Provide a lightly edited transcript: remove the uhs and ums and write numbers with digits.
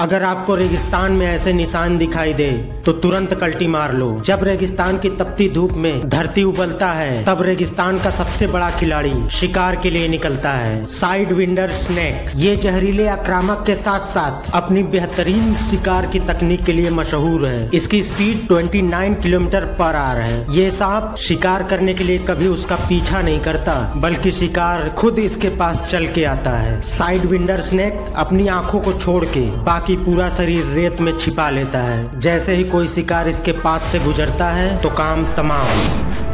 अगर आपको रेगिस्तान में ऐसे निशान दिखाई दे तो तुरंत कल्टी मार लो। जब रेगिस्तान की तपती धूप में धरती उबलता है तब रेगिस्तान का सबसे बड़ा खिलाड़ी शिकार के लिए निकलता है। साइडविंडर स्नेक ये जहरीले आक्रामक के साथ साथ अपनी बेहतरीन शिकार की तकनीक के लिए मशहूर है। इसकी स्पीड 29 किलोमीटर पर आवर है। ये सांप शिकार करने के लिए कभी उसका पीछा नहीं करता बल्कि शिकार खुद इसके पास चल के आता है। साइडविंडर स्नेक अपनी आँखों को छोड़ के कि पूरा शरीर रेत में छिपा लेता है। जैसे ही कोई शिकार इसके पास से गुजरता है तो काम तमाम।